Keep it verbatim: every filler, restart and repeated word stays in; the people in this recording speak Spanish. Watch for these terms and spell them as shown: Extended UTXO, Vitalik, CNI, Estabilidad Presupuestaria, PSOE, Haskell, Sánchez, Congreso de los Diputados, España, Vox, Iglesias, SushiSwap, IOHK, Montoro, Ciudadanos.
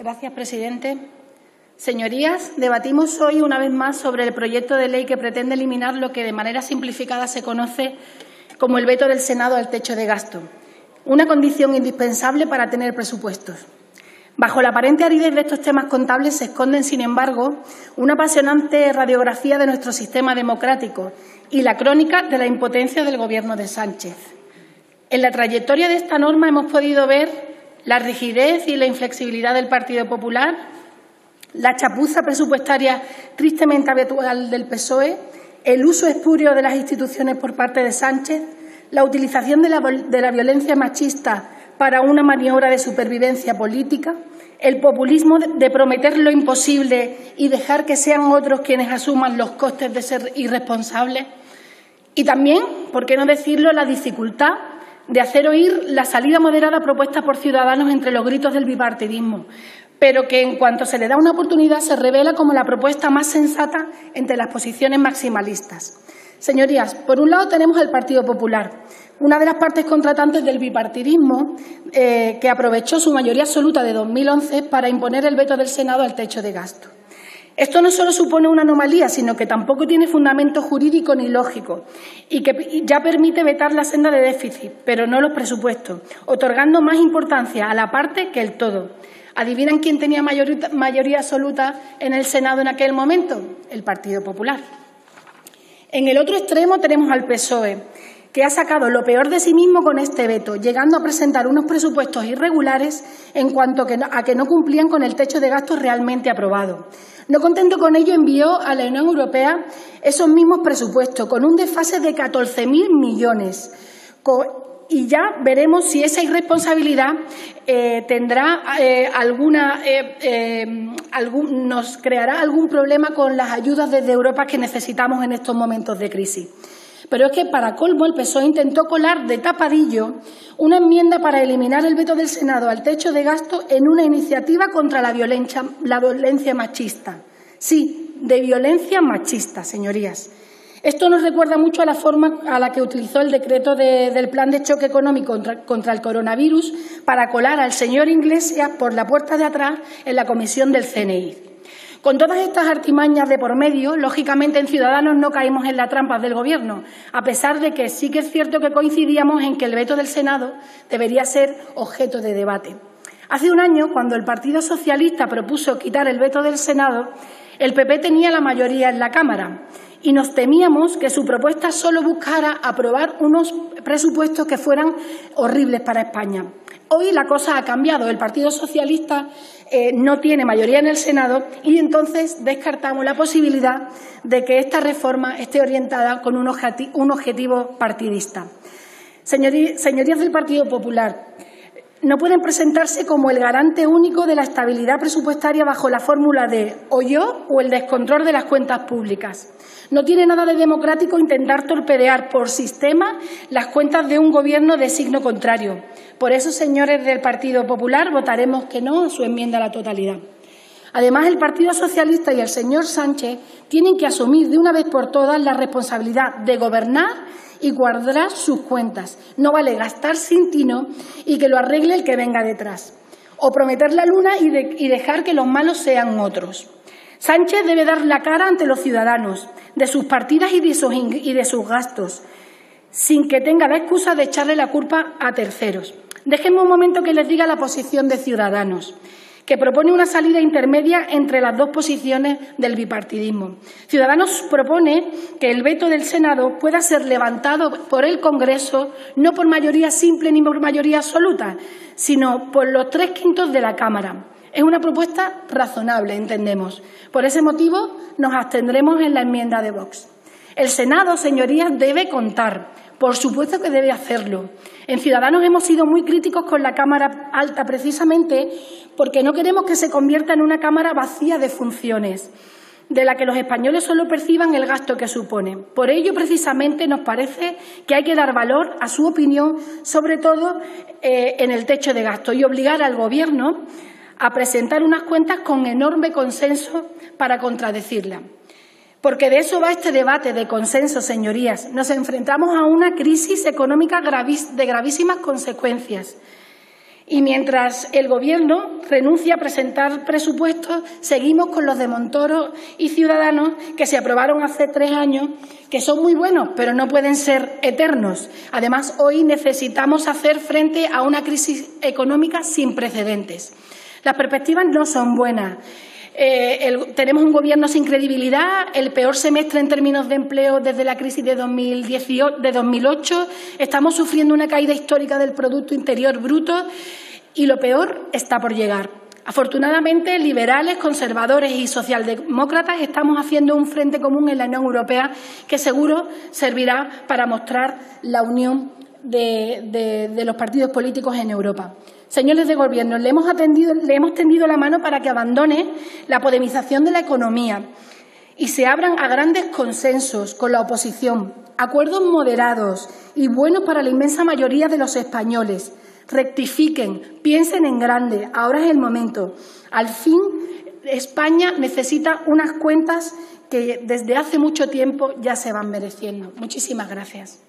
Gracias, presidente. Señorías, debatimos hoy una vez más sobre el proyecto de ley que pretende eliminar lo que de manera simplificada se conoce como el veto del Senado al techo de gasto, una condición indispensable para tener presupuestos. Bajo la aparente aridez de estos temas contables se esconden, sin embargo, una apasionante radiografía de nuestro sistema democrático y la crónica de la impotencia del Gobierno de Sánchez. En la trayectoria de esta norma hemos podido ver la rigidez y la inflexibilidad del Partido Popular, la chapuza presupuestaria tristemente habitual del P S O E, el uso espurio de las instituciones por parte de Sánchez, la utilización de la, de la violencia machista para una maniobra de supervivencia política, el populismo de prometer lo imposible y dejar que sean otros quienes asuman los costes de ser irresponsables y también, por qué no decirlo, la dificultad de hacer oír la salida moderada propuesta por Ciudadanos entre los gritos del bipartidismo, pero que en cuanto se le da una oportunidad se revela como la propuesta más sensata entre las posiciones maximalistas. Señorías, por un lado tenemos al Partido Popular, una de las partes contratantes del bipartidismo eh, que aprovechó su mayoría absoluta de dos mil once para imponer el veto del Senado al techo de gasto. Esto no solo supone una anomalía, sino que tampoco tiene fundamento jurídico ni lógico y que ya permite vetar la senda de déficit, pero no los presupuestos, otorgando más importancia a la parte que el todo. ¿Adivinan quién tenía mayoría, mayoría absoluta en el Senado en aquel momento? El Partido Popular. En el otro extremo tenemos al P S O E, que ha sacado lo peor de sí mismo con este veto, llegando a presentar unos presupuestos irregulares en cuanto a que no cumplían con el techo de gastos realmente aprobado. No contento con ello, envió a la Unión Europea esos mismos presupuestos, con un desfase de catorce mil millones. Y ya veremos si esa irresponsabilidad eh, tendrá eh, alguna, eh, eh, algún, nos creará algún problema con las ayudas desde Europa que necesitamos en estos momentos de crisis. Pero es que, para colmo, el P S O E intentó colar de tapadillo una enmienda para eliminar el veto del Senado al techo de gasto en una iniciativa contra la violencia, la violencia machista. Sí, de violencia machista, señorías. Esto nos recuerda mucho a la forma a la que utilizó el decreto de, del plan de choque económico contra, contra el coronavirus para colar al señor Iglesias por la puerta de atrás en la comisión del C N I. Con todas estas artimañas de por medio, lógicamente en Ciudadanos no caímos en las trampas del Gobierno, a pesar de que sí que es cierto que coincidíamos en que el veto del Senado debería ser objeto de debate. Hace un año, cuando el Partido Socialista propuso quitar el veto del Senado, el P P tenía la mayoría en la Cámara y nos temíamos que su propuesta solo buscara aprobar unos presupuestos que fueran horribles para España. Hoy la cosa ha cambiado. El Partido Socialista eh, no tiene mayoría en el Senado y entonces descartamos la posibilidad de que esta reforma esté orientada con un, objeti- un objetivo partidista. Señorí- señorías del Partido Popular, no pueden presentarse como el garante único de la estabilidad presupuestaria bajo la fórmula de o yo o el descontrol de las cuentas públicas. No tiene nada de democrático intentar torpedear por sistema las cuentas de un Gobierno de signo contrario. Por eso, señores del Partido Popular, votaremos que no a su enmienda a la totalidad. Además, el Partido Socialista y el señor Sánchez tienen que asumir de una vez por todas la responsabilidad de gobernar y guardar sus cuentas. No vale gastar sin tino y que lo arregle el que venga detrás, o prometer la luna y, de, y dejar que los malos sean otros. Sánchez debe dar la cara ante los ciudadanos de sus partidas y de sus, y de sus gastos, sin que tenga la excusa de echarle la culpa a terceros. Déjenme un momento que les diga la posición de Ciudadanos, que propone una salida intermedia entre las dos posiciones del bipartidismo. Ciudadanos propone que el veto del Senado pueda ser levantado por el Congreso no por mayoría simple ni por mayoría absoluta, sino por los tres quintos de la Cámara. Es una propuesta razonable, entendemos. Por ese motivo nos abstendremos en la enmienda de Vox. El Senado, señorías, debe contar. Por supuesto que debe hacerlo. En Ciudadanos hemos sido muy críticos con la Cámara Alta, precisamente porque no queremos que se convierta en una Cámara vacía de funciones, de la que los españoles solo perciban el gasto que supone. Por ello, precisamente, nos parece que hay que dar valor a su opinión, sobre todo eh, en el techo de gasto, y obligar al Gobierno a presentar unas cuentas con enorme consenso para contradecirla. Porque de eso va este debate de consenso, señorías. Nos enfrentamos a una crisis económica de gravísimas consecuencias Y mientras el Gobierno renuncia a presentar presupuestos, seguimos con los de Montoro y Ciudadanos, que se aprobaron hace tres años, que son muy buenos, pero no pueden ser eternos. Además, hoy necesitamos hacer frente a una crisis económica sin precedentes. Las perspectivas no son buenas. Eh, el, tenemos un Gobierno sin credibilidad, el peor semestre en términos de empleo desde la crisis de, dos mil dieciocho, de dos mil ocho, estamos sufriendo una caída histórica del Producto Interior Bruto y lo peor está por llegar. Afortunadamente, liberales, conservadores y socialdemócratas estamos haciendo un frente común en la Unión Europea que seguro servirá para mostrar la unión de, de, de los partidos políticos en Europa. Señores de Gobierno, le hemos, atendido, le hemos tendido la mano para que abandone la podemización de la economía y se abran a grandes consensos con la oposición, acuerdos moderados y buenos para la inmensa mayoría de los españoles. Rectifiquen, piensen en grande, ahora es el momento. Al fin, España necesita unas cuentas que desde hace mucho tiempo ya se van mereciendo. Muchísimas gracias.